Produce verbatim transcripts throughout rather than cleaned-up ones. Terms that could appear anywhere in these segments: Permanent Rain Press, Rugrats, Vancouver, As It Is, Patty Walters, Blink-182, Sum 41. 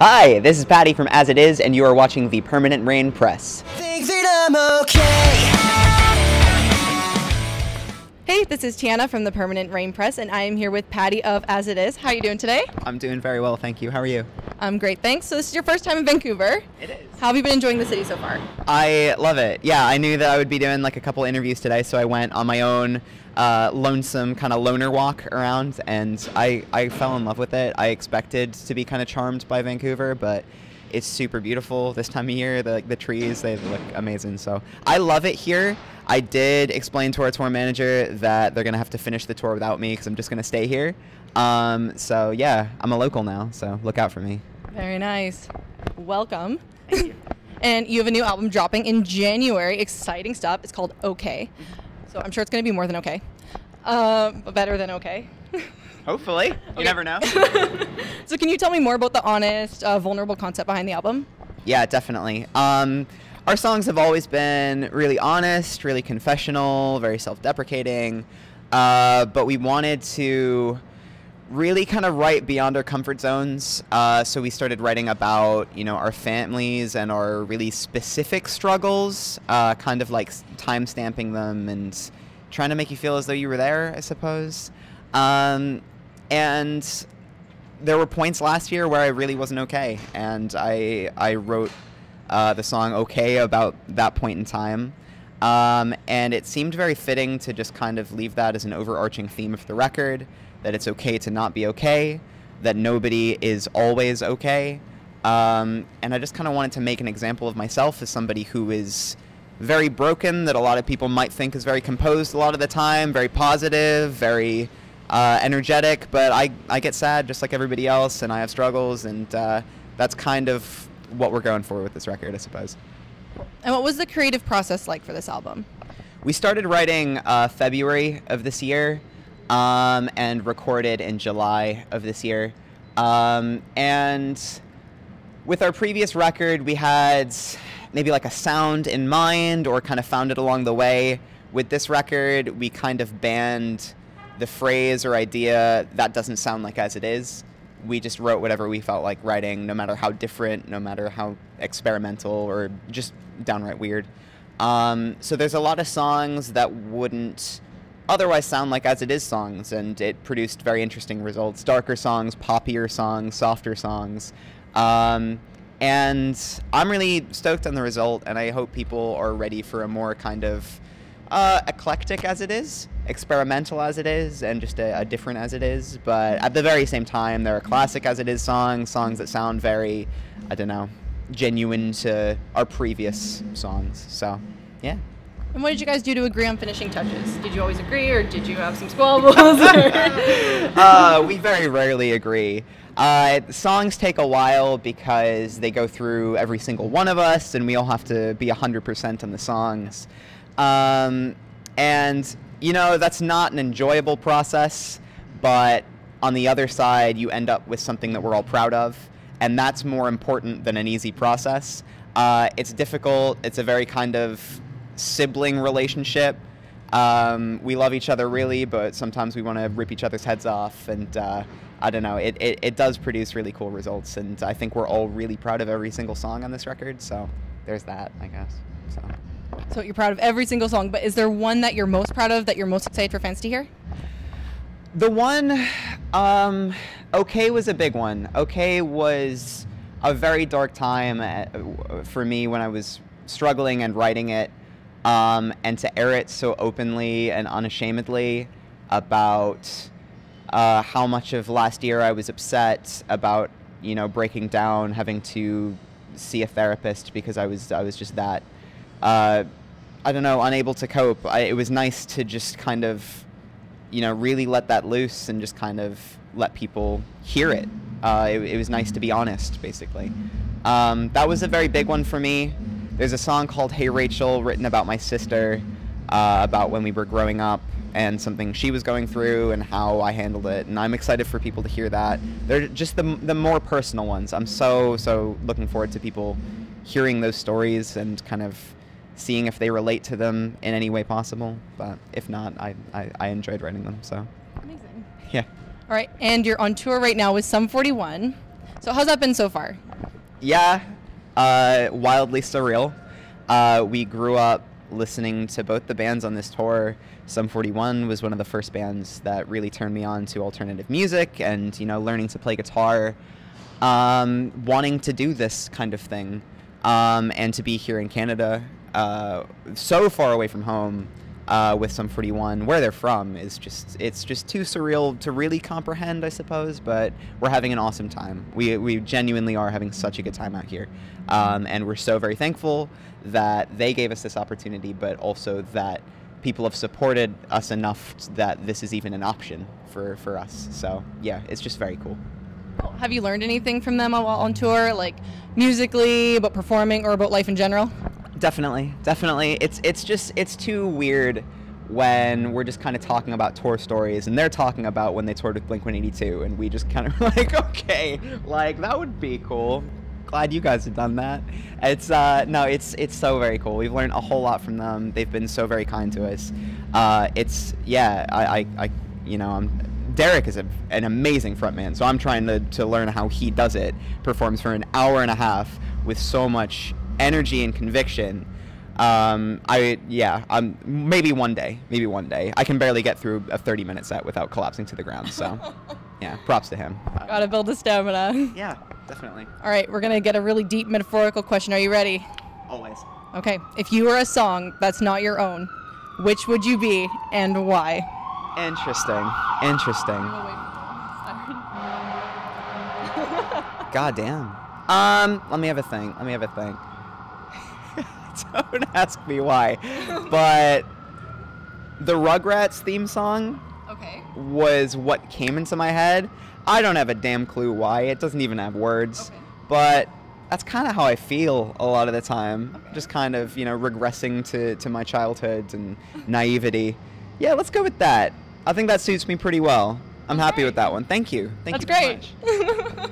Hi, this is Patty from As It Is, and you are watching the Permanent Rain Press. Think that I'm okay. Hey, this is Tiana from the Permanent Rain Press, and I am here with Patty of As It Is. How are you doing today? I'm doing very well, thank you. How are you? I'm great, thanks. So this is your first time in Vancouver. It is. How have you been enjoying the city so far? I love it. Yeah, I knew that I would be doing like a couple interviews today, so I went on my own uh, lonesome kind of loner walk around, and I, I fell in love with it. I expected to be kind of charmed by Vancouver, but it's super beautiful this time of year. The, the trees, they look amazing, so I love it here. I did explain to our tour manager that they're going to have to finish the tour without me because I'm just going to stay here. Um, so yeah, I'm a local now, so look out for me. Very nice. Welcome. Thank you. And you have a new album dropping in January. Exciting stuff. It's called Okay. So I'm sure it's going to be more than okay. Um, but better than okay. Hopefully. You okay. Never know. So can you tell me more about the honest, uh, vulnerable concept behind the album? Yeah, definitely. Um, our songs have always been really honest, really confessional, very self-deprecating. Uh, but we wanted to really kind of write beyond our comfort zones. Uh, so we started writing about, you know, our families and our really specific struggles, uh, kind of like time stamping them and trying to make you feel as though you were there, I suppose. Um, and there were points last year where I really wasn't okay. And I, I wrote uh, the song Okay about that point in time. Um, and it seemed very fitting to just kind of leave that as an overarching theme of the record, that it's okay to not be okay, that nobody is always okay. Um, and I just kind of wanted to make an example of myself as somebody who is very broken, that a lot of people might think is very composed a lot of the time, very positive, very uh, energetic, but I, I get sad just like everybody else, and I have struggles, and uh, that's kind of what we're going for with this record, I suppose. And what was the creative process like for this album? We started writing uh, February of this year. Um, and recorded in July of this year. Um, and with our previous record, we had maybe like a sound in mind or kind of found it along the way. With this record, we kind of banned the phrase or idea, that doesn't sound like As It Is. We just wrote whatever we felt like writing, no matter how different, no matter how experimental or just downright weird. Um, so there's a lot of songs that wouldn't otherwise sound like As It Is songs, and it produced very interesting results. Darker songs, poppier songs, softer songs. Um, and I'm really stoked on the result, and I hope people are ready for a more kind of uh, eclectic As It Is, experimental As It Is, and just a, a different As It Is. But at the very same time, there are classic As It Is songs, songs that sound very, I don't know, genuine to our previous songs. So, yeah. And what did you guys do to agree on finishing touches? Did you always agree, or did you have some squabbles? uh, we very rarely agree. Uh, songs take a while because they go through every single one of us, and we all have to be one hundred percent on the songs. Um, and, you know, that's not an enjoyable process, but on the other side, you end up with something that we're all proud of, and that's more important than an easy process. Uh, it's difficult. It's a very kind of sibling relationship. Um, we love each other really, but sometimes we want to rip each other's heads off, and uh, I don't know, it, it, it does produce really cool results, and I think we're all really proud of every single song on this record, so there's that, I guess. So, so you're proud of every single song, but is there one that you're most proud of, that you're most excited for fans to hear? The one, um, Okay was a big one. Okay was a very dark time for me when I was struggling and writing it. Um, and to air it so openly and unashamedly about uh, how much of last year I was upset about, you know, breaking down, having to see a therapist because I was I was just that uh, I don't know, unable to cope. I, it was nice to just kind of, you know, really let that loose and just kind of let people hear it. Uh, it, it was nice to be honest, basically. Um, that was a very big one for me. There's a song called Hey Rachel, written about my sister, uh, about when we were growing up and something she was going through and how I handled it. And I'm excited for people to hear that. They're just the, the more personal ones. I'm so, so looking forward to people hearing those stories and kind of seeing if they relate to them in any way possible. But if not, I, I, I enjoyed writing them, so. Amazing. Yeah. All right, and you're on tour right now with Sum forty-one. So how's that been so far? yeah, uh, wildly surreal. Uh, we grew up listening to both the bands on this tour. Sum forty-one was one of the first bands that really turned me on to alternative music and, you know, learning to play guitar, um, wanting to do this kind of thing, um, and to be here in Canada, uh, so far away from home, uh, with Sum forty-one, where they're from, is just, it's just too surreal to really comprehend, I suppose, but we're having an awesome time. We, we genuinely are having such a good time out here. Um, and we're so very thankful that they gave us this opportunity, but also that people have supported us enough that this is even an option for, for us. So yeah, it's just very cool. Have you learned anything from them while on tour, like musically, about performing, or about life in general? Definitely, definitely. It's it's just it's too weird when we're just kind of talking about tour stories and they're talking about when they toured with Blink one eighty-two, and we just kind of like, okay, like that would be cool. Glad you guys have done that. It's uh, no, it's it's so very cool. We've learned a whole lot from them. They've been so very kind to us. Uh, it's yeah, I, I I you know I'm. Derek is a, an amazing frontman, so I'm trying to to learn how he does it. Performs for an hour and a half with so much energy and conviction. Um, I yeah, I'm maybe one day, maybe one day. I can barely get through a thirty minute set without collapsing to the ground. So, yeah, props to him. Gotta build the stamina. Yeah, definitely. All right, we're gonna get a really deep metaphorical question. Are you ready? Always. Okay, if you were a song that's not your own, which would you be and why? Interesting. Interesting. Goddamn. Um, let me have a thing. Let me have a thing. Don't ask me why, but the Rugrats theme song okay. was what came into my head. I don't have a damn clue why. It doesn't even have words, okay. but that's kind of how I feel a lot of the time. Okay. Just kind of, you know, regressing to, to my childhood and naivety. Yeah, let's go with that. I think that suits me pretty well. I'm All happy right. with that one. Thank you. Thank That's you very great. much.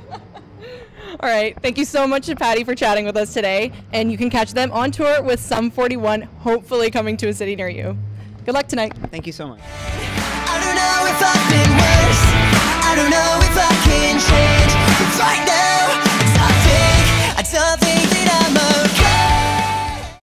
All right. Thank you so much to Patty for chatting with us today. And you can catch them on tour with Sum forty-one, hopefully coming to a city near you. Good luck tonight. Thank you so much. I don't know if I